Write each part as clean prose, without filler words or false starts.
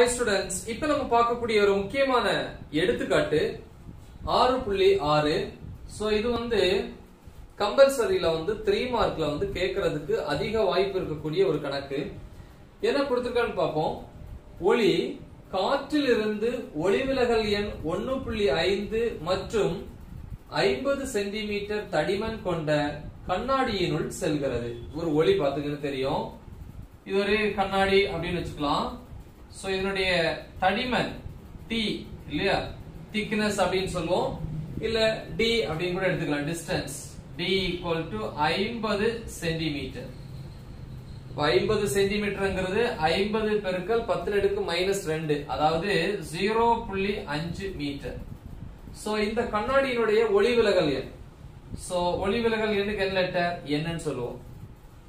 Hi students, இப்ப நம்ம பார்க்கக்கூடிய ஒரு முக்கியமான எடுத்துக்காட்டு 6.6. சோ இது வந்து கம்பல்சரில வந்து 3 மார்க்ல வந்து கேக்குறதுக்கு அதிக வாய்ப்பு இருக்கக்கூடிய ஒரு கணக்கு. என்ன கொடுத்திருக்கான்னு பாப்போம். ஒளி காற்றிலிருந்து ஒளிவிலகல் எண் 1.5 மற்றும் 50 சென்டிமீட்டர் தடிமன் கொண்ட கண்ணாடியினுள் செல்கிறது. ஒரு ஒளி பாத்துக்கிட்டு தெரியும், இது ஒரு கண்ணாடி அப்படின்னு வச்சுக்கலாம். சோ இதனுடைய தடிமன் t இல்லையா, thickness அப்படினு சொல்லுவோம், இல்ல d அப்படினு கூட எடுத்துக்கலாம். distance d equal to 50 cm. 50 சென்டிமீட்டர்ங்கிறது 50 × 10⁻², அதாவது 0.5 மீட்டர். சோ இந்த கண்ணாடியினுடைய ஒளிவிலகல் எண், சோ ஒளிவிலகல் எண்ணுக்கு என்ன லெட்டர் என்னன்னு சொல்லுவோம்.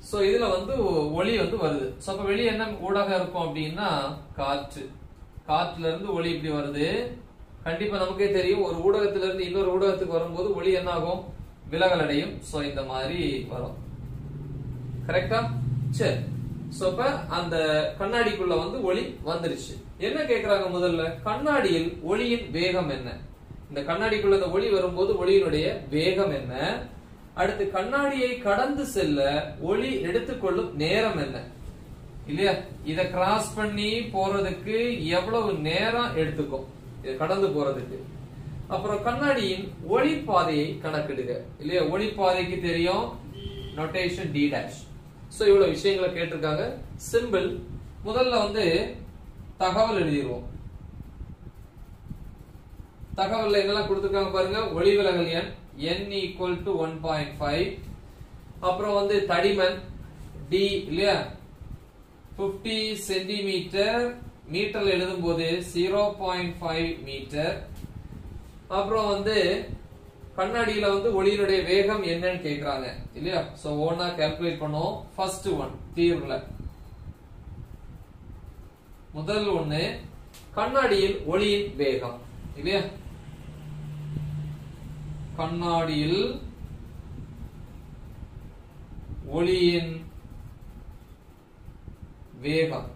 சோ இதுல வந்து ஒளி வந்து வருது. சோ அப்ப வெளிய என்ன ஊடகம் இருக்கும் அப்படின்னா காற்று. காற்றுல இருந்து ஒளி இப்படி வருது. கண்டிப்பா நமக்கே தெரியும், ஒரு ஊடகத்துல இருந்து இன்னொரு ஊடகத்துக்கு வரும்போது ஒளி என்ன ஆகும், விலகல் அடையும். சோ இந்த மாதிரி வரும், கரெக்டா? சரி, சோ அப்ப அந்த கண்ணாடிக்குள்ள வந்து ஒளி வந்துருச்சு. என்ன கேக்குறாங்க முதல்ல, கண்ணாடியில் ஒளியின் வேகம் என்ன? இந்த கண்ணாடிக்குள்ள அந்த ஒளி வரும்போது ஒளியினுடைய வேகம் என்ன? அடுத்து கண்ணாடியை கடந்து செல்ல ஒளி எடுத்துக்கொள்ளும் நேரம் என்ன இல்லையா? இத கிராஸ் பண்ணி போறதுக்கு எவ்வளவு நேரம் எடுத்துக்கும் இத கடந்து போறதுக்கு. அப்புறம் கண்ணாடியின் ஒளி பாதையை கணக்கிடுங்க இல்லையா? ஒளி பாதைக்கு தெரியும் நோட்டேஷன் டி டேஷ். சோ இவ்வளவு விஷயங்களை கேட்டிருக்காங்க. சிம்பிள், முதல்ல வந்து தகவல் எழுதிடுவோம். தகவல்ல என்னெல்லாம் கொடுத்திருக்காங்க பாருங்க. ஒளிவிலகல் எண் n equal to 1.5, அப்புறம் வந்து தடிமன் d இல்லையா, 50 சென்டிமீட்டர், மீட்டர்ல எழுதும் போது 0.5 மீட்டர். அப்புறம் வந்து கண்ணாடியில வந்து ஒளியினுடைய வேகம் என்னன்னு கேக்குறாங்க இல்லையா? சோ ஒன்னா கால்குலேட் பண்ணுவோம். ஃபர்ஸ்ட் ஒன் தீர்வுல முதல் ஒண்ணு கண்ணாடியில் ஒளியின் வேகம் இல்லையா? கண்ணாடியில் ஒளியின் வேகம்.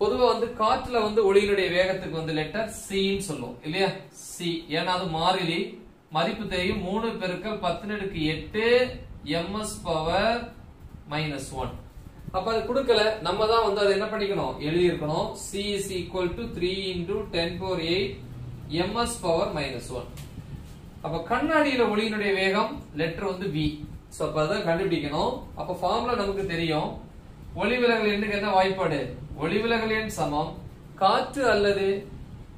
பொதுவா வந்து காற்றுல வந்து ஒளியினுடைய வேகத்துக்கு வந்து லெட்டர் c ன்னு சொல்லுவோம் இல்லையா? c, ஏன்னா அது மாறிலி, மதிப்பு தெரியும். 3 × 10⁸ ms⁻¹. அப்ப அது கொடுக்கல, நம்ம தான் வந்து அதை என்ன பண்ணிக்கணும், எழுதி இருக்கணும். c is equal to 3 × 10⁸ ms⁻¹. அப்ப கண்ணாடியில ஒளியினுடைய வேகம் லெட்டர் வந்து v. சோ அப்ப அத கண்டுபிடிக்கணும். அப்ப ஃபார்முலா நமக்கு தெரியும். ஒளிவிலகல் எண்ணுக்கு என்ன வாய்ப்பாடு, ஒளிவிலகல் எண் சமம் காற்று அல்லது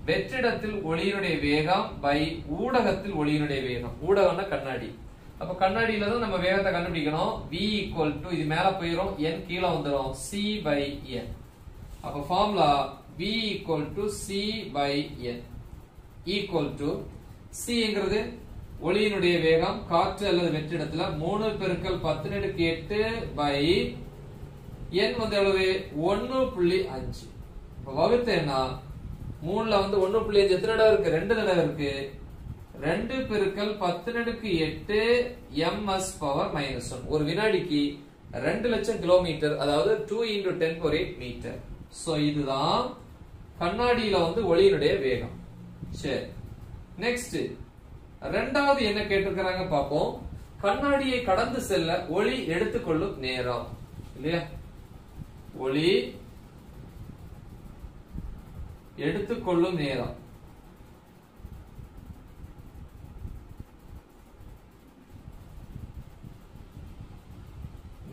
வெற்றிடத்தில் ஒளியினுடைய வேகம் பை ஊடகத்தில் ஒளியினுடைய வேகம். ஊடகம்னா கண்ணாடி. அப்ப கண்ணாடியில தான் நம்ம வேகத்தை கண்டுபிடிக்கணும். v equal to இது மேல போயிரும், n கீழே வந்துரும், c/n. அப்ப formula v equal to c/n equal to c என்கிறது ஒளியினுடைய வேகம் காற்று அல்லது வெற்றிடத்துல 3 × 10⁸ n வந்து எவ்வளவு, 1.5. இப்ப வகுத்தேன்னா 3ல வந்து 1.5 எத்தனை தடவை இருக்கு, 2 தடவை இருக்கு. 2 × 10⁸ ms⁻¹. ஒரு வினாடிக்கு 2,00,000 கிலோமீட்டர், அதாவது 2 × 10⁸ மீட்டர். சோ இதுதான் கண்ணாடியில வந்து ஒளியினுடைய வேகம். சரி, நெக்ஸ்ட் ரெண்டாவது என்ன கேட்டிருக்காங்க பாப்போம். கண்ணாடியை கடந்து செல்ல ஒளி எடுத்துக்கொள்ளும் நேரம் இல்லையா? ஒளி எடுத்துக்கொள்ளும் நேரம்.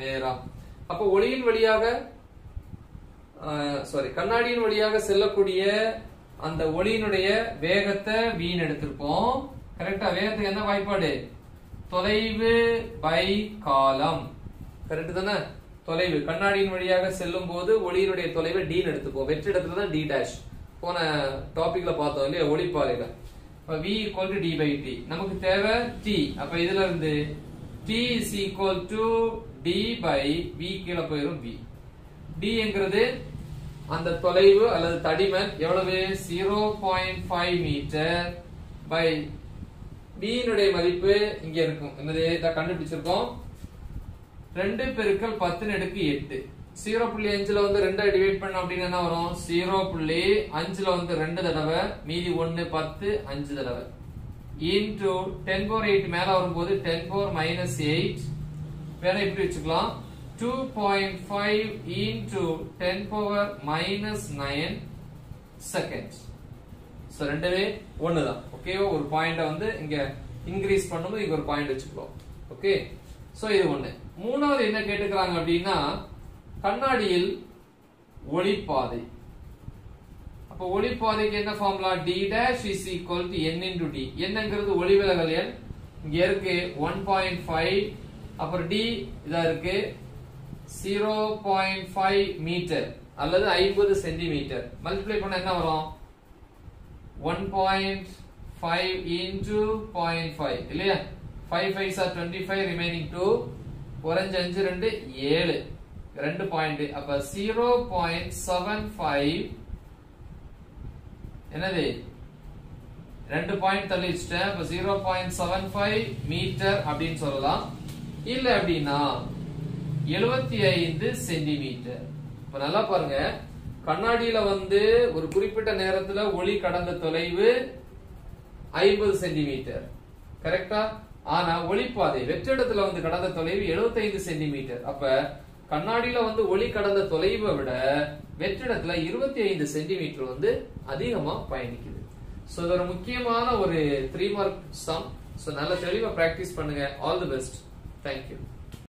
நேரம் அப்ப ஒளியின் வழியாக கண்ணாடியின் வழியாக செல்லக்கூடிய அந்த ஒளியினுடைய வேகத்தை வீண் எடுத்திருப்போம், கரெக்டா? வேகத்துக்கு என்ன வாய்ப்பாடு, தொலைவு பை காலம், கரெக்ட் தானே? தொலைவு கண்ணாடியின் வழியாக செல்லும் போது ஒளியினுடைய தொலைவை d எடுத்துப்போம். வெற்றிடத்துல தான் d டேஷ் போன டாபிக்ல பார்த்தோம் இல்லையா, ஒளிப்பாதையில. இப்ப v equal to d/t, நமக்கு தேவை t. அப்ப இதுல இருந்து t is equal to d/v, கீழ போயிடும் v. d என்கிறது அந்த தொலைவு அல்லது தடிமன் எவ்வளவு, 0.5 மீட்டர் பை b னுடைய மதிப்பு இங்க இருக்கும், இந்த கண்டுபிடிச்சிருக்கோம், 2 × 10⁸ 0.5 ல வந்து 2 டிவைட் பண்ணா அப்படினா என்ன வரும் 0.5 ல வந்து 2 தடவை மீதி 1 10 5 தடவை into 10^8 மேல வரும்போது 10^-8 வேற இப்படி வெச்சுக்கலாம் 2.5 into 10^-9 seconds சோ ரெண்டுமே ஒண்ணு தான் ஓகேவா ஒரு பாயிண்ட வந்து இங்க இன்கிரீஸ் பண்ணும்போது இங்க ஒரு பாயிண்ட் வெச்சுக்கலாம் ஓகே சோ இது ஒண்ணு மூணாவது என்ன கேட்கறாங்க அப்படினா கண்ணாடியில் ஒளிப்பாதை அப்ப ஒளிப்பாதைக்கு என்ன ஃபார்முலா d' = n × d என்னங்கிறது ஒளிவிலகல் எண் இங்க இருக்கு 1.5 அப்புற d இதா இருக்கு 0.5 மீட்டர் அல்லது 50 சென்டிமீட்டர் மல்டிப்ளை பண்ண என்ன வரும் 1.5 × 0.5 இல்லையா 5 × 5 = 25 ரிமைனிங் 2 5 2 7 2 पॉइंट அப்ப 0.75 என்னது 2 पॉइंट தள்ளிச்சே அப்ப 0.75 மீட்டர் அப்படினு சொல்லலாம் இல்ல அப்படினா 75 சென்டிமீட்டர் இப்ப நல்லா பாருங்க கண்ணாடியில வந்து ஒரு குறிப்பிட்ட நேரத்துல ஒளி கடந்த தொலைவு 50 சென்டிமீட்டர் கரெக்ட்டா ஆனா ஒளிப்பாதை வெற்றிடத்துல வந்து கடந்த தொலைவு 75 சென்டிமீட்டர் அப்ப கண்ணாடியில வந்து ஒளி கடந்த தொலைவை விட வெற்றிடத்துல 25 சென்டிமீட்டர் வந்து அதிகமா பயணிக்குது சோ இது ஒரு முக்கியமான ஒரு 3 மார்க் சம் சோ நல்ல தெளிவா பிராக்டீஸ் பண்ணுங்க all the best thank you